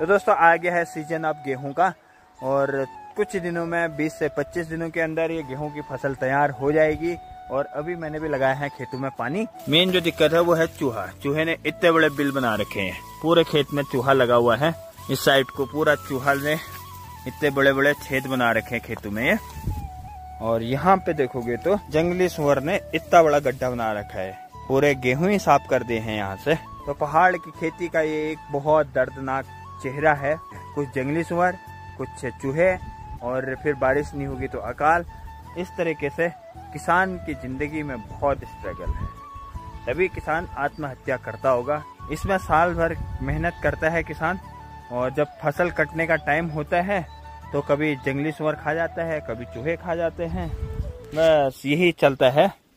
तो दोस्तों आ गया है सीजन अब गेहूं का, और कुछ दिनों में 20 से 25 दिनों के अंदर ये गेहूं की फसल तैयार हो जाएगी। और अभी मैंने भी लगाया है खेतों में पानी। मेन जो दिक्कत है वो है चूहा। चूहे ने इतने बड़े बिल बना रखे हैं, पूरे खेत में चूहा लगा हुआ है। इस साइड को पूरा चूहा ने इतने बड़े बड़े छेद बना रखे हैं खेतों में। और यहाँ पे देखोगे तो जंगली सुअर ने इतना बड़ा गड्ढा बना रखा है, पूरे गेहूं ही साफ कर दिए हैं यहाँ से। तो पहाड़ की खेती का ये एक बहुत दर्दनाक चेहरा है, कुछ जंगली सुअर, कुछ चूहे, और फिर बारिश नहीं होगी तो अकाल। इस तरीके से किसान की जिंदगी में बहुत स्ट्रगल है, तभी किसान आत्महत्या करता होगा। इसमें साल भर मेहनत करता है किसान, और जब फसल कटने का टाइम होता है तो कभी जंगली सुअर खा जाता है, कभी चूहे खा जाते हैं, बस यही चलता है।